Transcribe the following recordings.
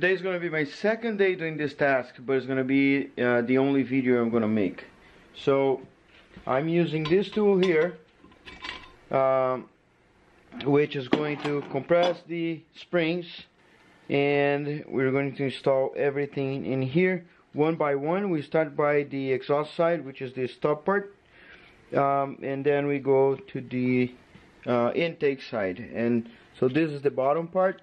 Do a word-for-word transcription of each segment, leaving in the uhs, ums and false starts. Today is going to be my second day doing this task, but it's going to be uh, the only video I'm going to make. So I'm using this tool here, um, which is going to compress the springs, and we're going to install everything in here one by one. We start by the exhaust side, which is the stop part, um, and then we go to the uh, intake side. And so this is the bottom part,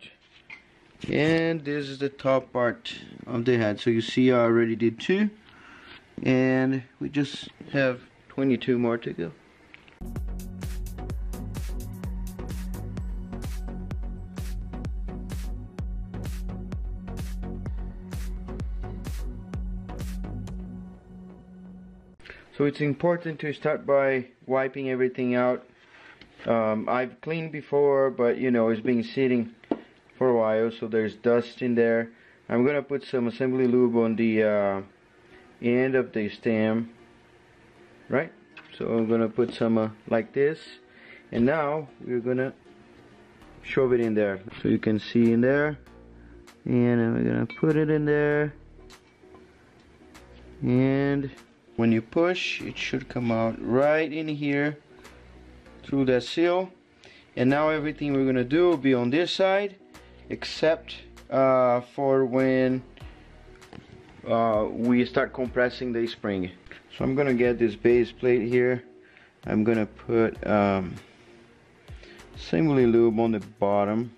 and this is the top part of the head. So you see I already did two, and we just have twenty-two more to go. So it's important to start by wiping everything out. Um, I've cleaned before, but you know, it's been sitting for a while, so there's dust in there. I'm gonna put some assembly lube on the uh, end of the stem, right? So I'm gonna put some uh, like this, and now we're gonna shove it in there. So you can see in there, and I'm gonna put it in there, and when you push, it should come out right in here through that seal. And now everything we're gonna do will be on this side, except uh, for when uh, we start compressing the spring. So I'm gonna get this base plate here. I'm gonna put um, assembly lube on the bottom,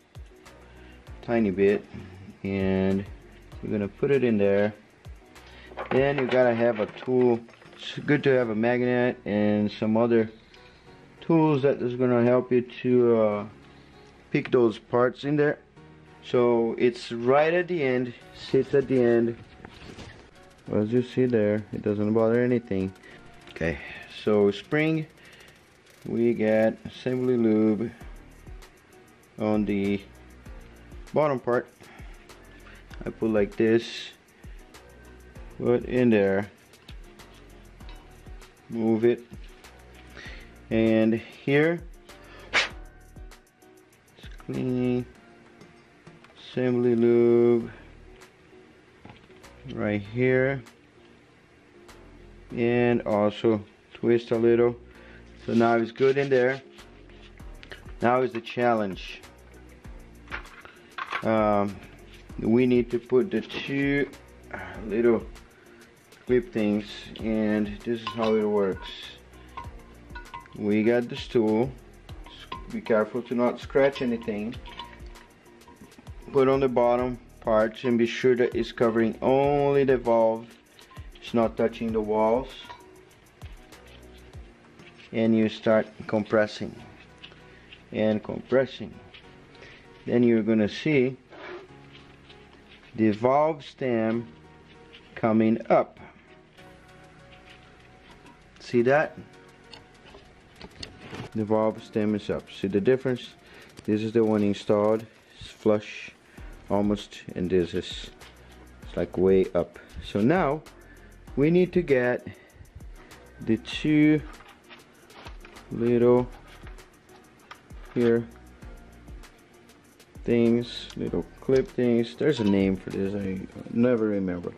tiny bit, and we're gonna put it in there. Then you gotta have a tool. It's good to have a magnet and some other tools that is gonna help you to uh, pick those parts in there. So it's right at the end, sits at the end. As you see there, it doesn't bother anything. Okay, so spring, we get assembly lube on the bottom part. I put like this, put in there, move it, and here it's clean. Assembly lube right here, and also twist a little. So now it's good in there. Now is the challenge. Um, we need to put the two little clip things, and this is how it works. We got this tool. Be careful to not scratch anything. Put on the bottom parts and be sure that it's covering only the valve, it's not touching the walls, and you start compressing and compressing. Then you're gonna see the valve stem coming up. See that? The valve stem is up. See the difference? This is the one installed, it's flush almost, and this is, it's like way up. So now we need to get the two little here things, little clip things. There's a name for this, I never remember.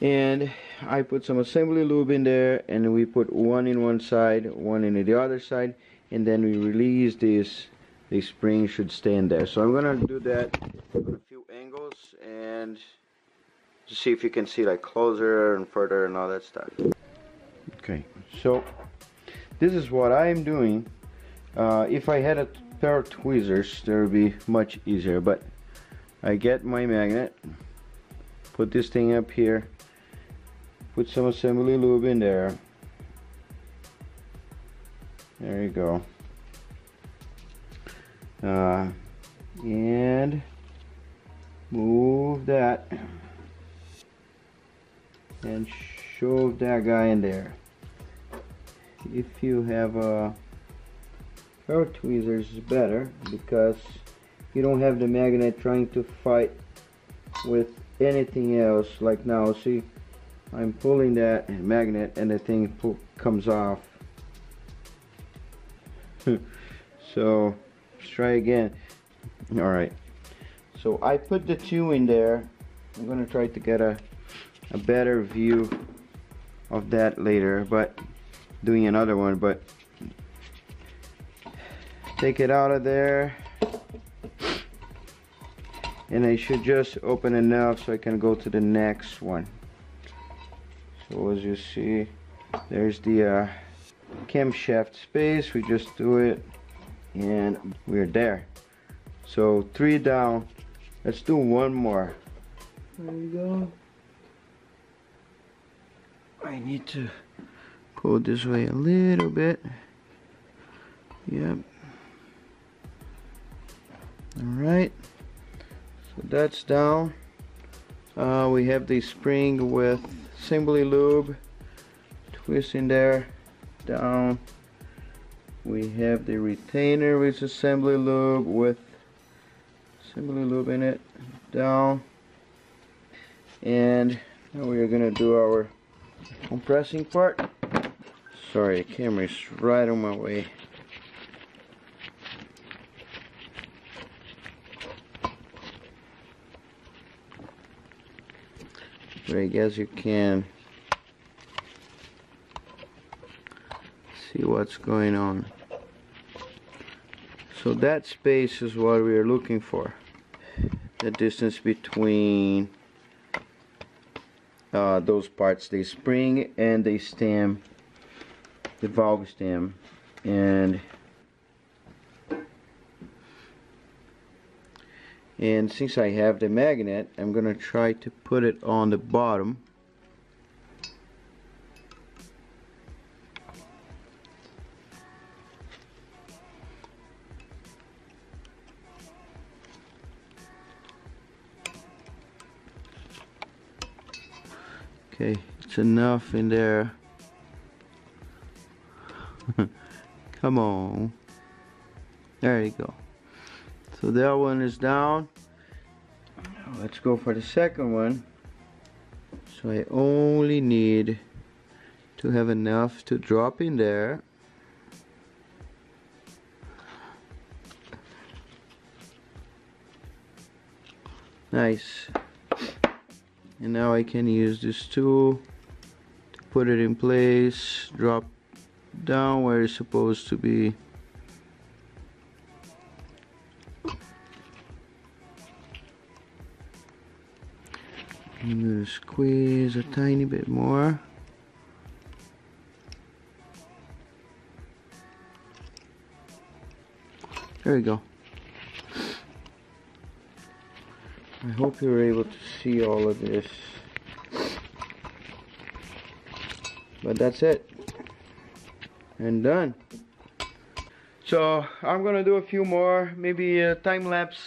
And I put some assembly lube in there, and we put one in one side, one in the other side, and then we release this. The spring should stay in there. So I'm gonna do that at a few angles and see if you can see like closer and further and all that stuff. Okay, so this is what I'm doing. Uh, if I had a pair of tweezers, there would be much easier, but I get my magnet, put this thing up here, put some assembly lube in there. There you go. Uh, and move that and shove that guy in there. If you have a pair of tweezers, it's better because you don't have the magnet trying to fight with anything else. Like now, see, I'm pulling that magnet and the thing pull, comes off. So try again. All right, So I put the two in there. I'm gonna try to get a, a better view of that later, but doing another one. But take it out of there, and I should just open enough so I can go to the next one. So as you see, there's the uh, camshaft space. We just do it and we're there. So three down. Let's do one more. There you go. I need to pull this way a little bit. Yep. Alright, so that's down. Uh, we have the spring with assembly lube, twist in there, down. We have the retainer with assembly lube, with assembly lube in it, down. And now we are going to do our compressing part. Sorry, the camera is right on my way. But I guess you can see what's going on. So that space is what we are looking for. The distance between uh, those parts, the spring and the stem, the valve stem, and and since I have the magnet, I'm gonna try to put it on the bottom. Okay, it's enough in there. Come on. There you go. So that one is down. Now let's go for the second one. So I only need to have enough to drop in there. Nice. And now I can use this tool to put it in place, drop down where it's supposed to be. I'm going to squeeze a tiny bit more. There we go. I hope you were able to see all of this. But that's it. And done. So I'm going to do a few more, maybe a time lapse,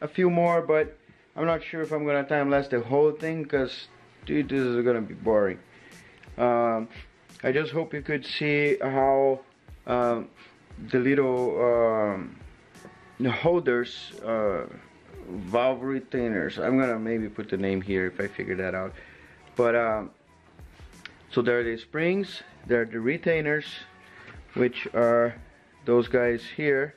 a few more, but I'm not sure if I'm gonna time lapse the whole thing, because dude, this is gonna be boring. Um, I just hope you could see how um, the little um, the holders, uh, valve retainers. I'm gonna maybe put the name here if I figure that out. But um, so there are the springs, there are the retainers, which are those guys here,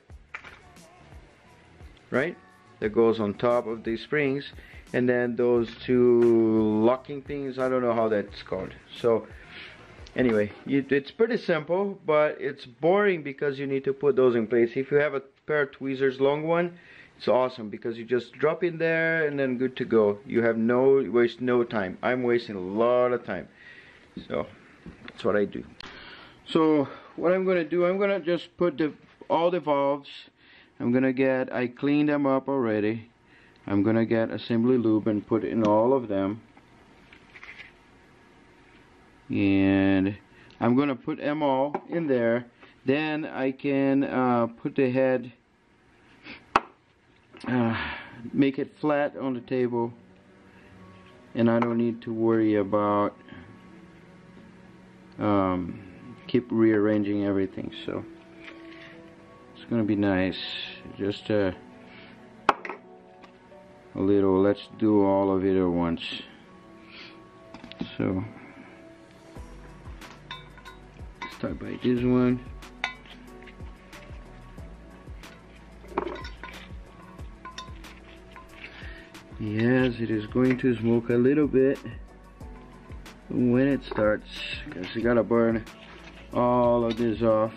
right? That goes on top of the springs, and then those two locking pins, I don't know how that's called. So anyway, it, it's pretty simple, but it's boring because you need to put those in place. If you have a pair of tweezers, long one, it's awesome because you just drop in there and then good to go. You have no waste no time. I'm wasting a lot of time, so that's what I do. So what I'm gonna do, I'm gonna just put the all the valves. I'm gonna get, I cleaned them up already. I'm gonna get assembly lube and put in all of them. And I'm gonna put them all in there. Then I can uh, put the head, uh, make it flat on the table. And I don't need to worry about, um, keep rearranging everything, so. It's gonna be nice. Just uh, a little, let's do all of it at once. So start by this one. Yes, it is going to smoke a little bit when it starts, because you gotta burn all of this off.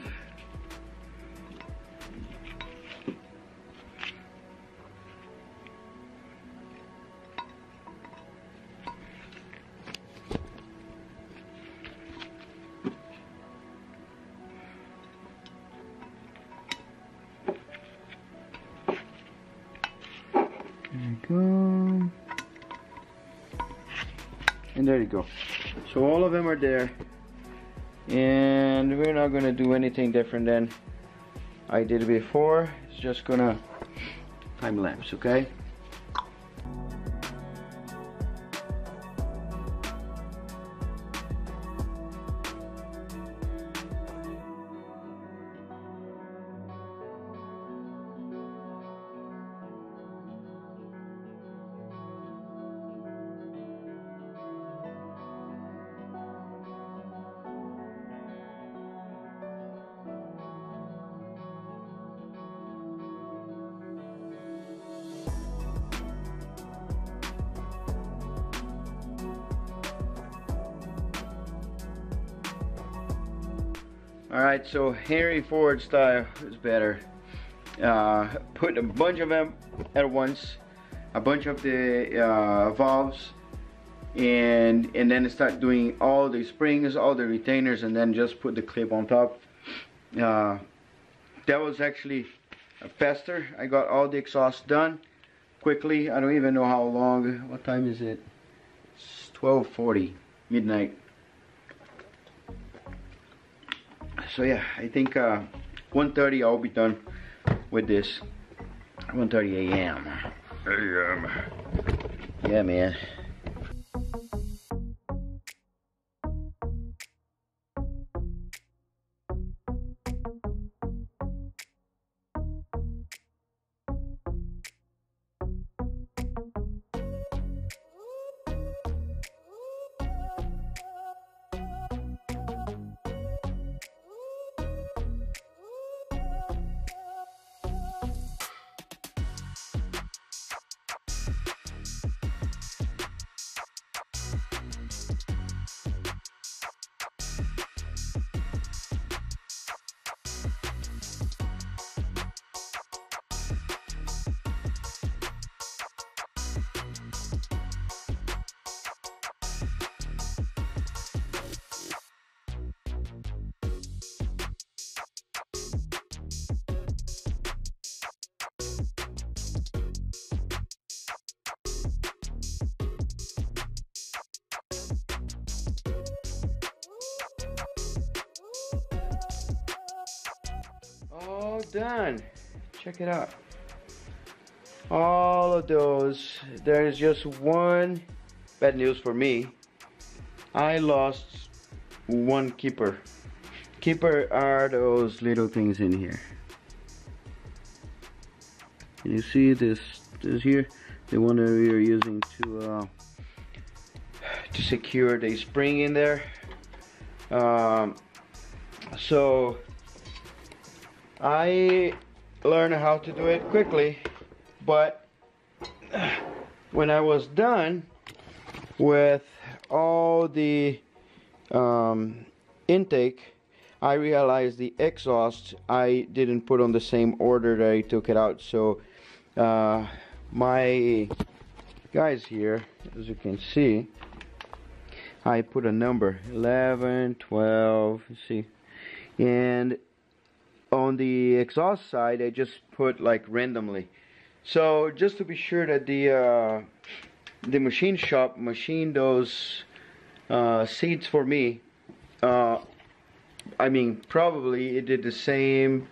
And there you go. So all of them are there, and we're not gonna do anything different than I did before. It's just gonna time lapse, okay? Alright, so Henry Ford style is better. Uh, put a bunch of them at once, a bunch of the uh, valves, and and then start doing all the springs, all the retainers, and then just put the clip on top. Uh, that was actually faster. I got all the exhaust done quickly. I don't even know how long. What time is it? It's twelve forty, midnight. So yeah, I think uh, one thirty I'll be done with this. one thirty A M A M Yeah, man. All done. Check it out. All of those. There is just one bad news for me. I lost one keeper. Keeper are those little things in here. Can you see this? This here, the one that we are using to uh, to secure the spring in there. Um, so. I learned how to do it quickly, but when I was done with all the um, intake, I realized the exhaust I didn't put on the same order that I took it out. So uh, my guys here, as you can see, I put a number eleven, twelve, see, and on the exhaust side I just put like randomly. So just to be sure that the uh, the machine shop machined those uh, seats for me, uh, I mean probably it did the same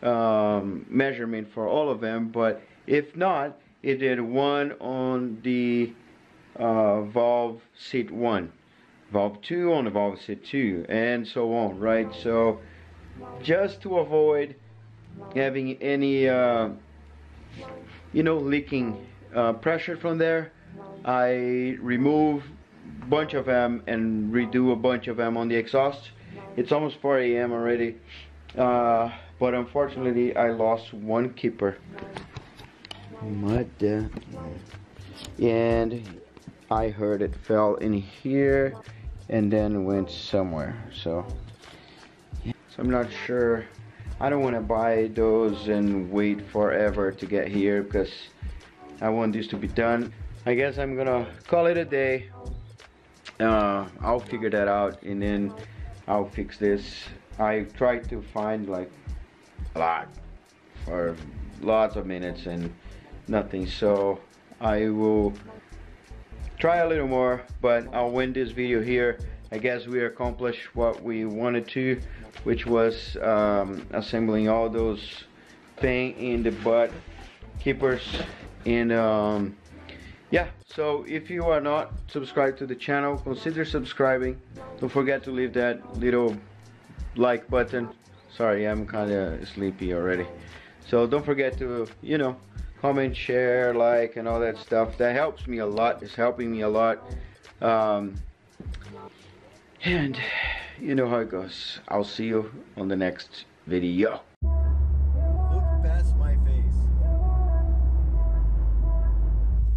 um, measurement for all of them, but if not, it did one on the uh, valve seat one, valve two on the valve seat two, and so on, right? So just to avoid having any uh, you know, leaking uh, pressure from there, I remove a bunch of them and redo a bunch of them on the exhaust. It's almost four A M already, uh, but unfortunately I lost one keeper. What the? and I heard it fell in here and then went somewhere. So, so I'm not sure. I don't want to buy those and wait forever to get here because I want this to be done. I guess I'm gonna call it a day. Uh, I'll figure that out and then I'll fix this. I tried to find like a lot for lots of minutes and nothing, so I will try a little more, but I'll end this video here. I guess we accomplished what we wanted to, which was um, assembling all those pain in the butt keepers. And um, yeah, so if you are not subscribed to the channel, consider subscribing. Don't forget to leave that little like button. Sorry, I'm kind of sleepy already. So don't forget to, you know, comment, share, like, and all that stuff. That helps me a lot. It's helping me a lot. Um, and you know how it goes. I'll see you on the next video. Look past my face.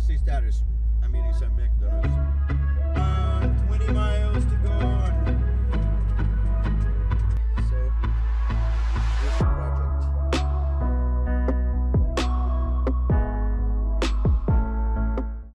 See status. I mean, it's a McDonald's. Uh, twenty miles to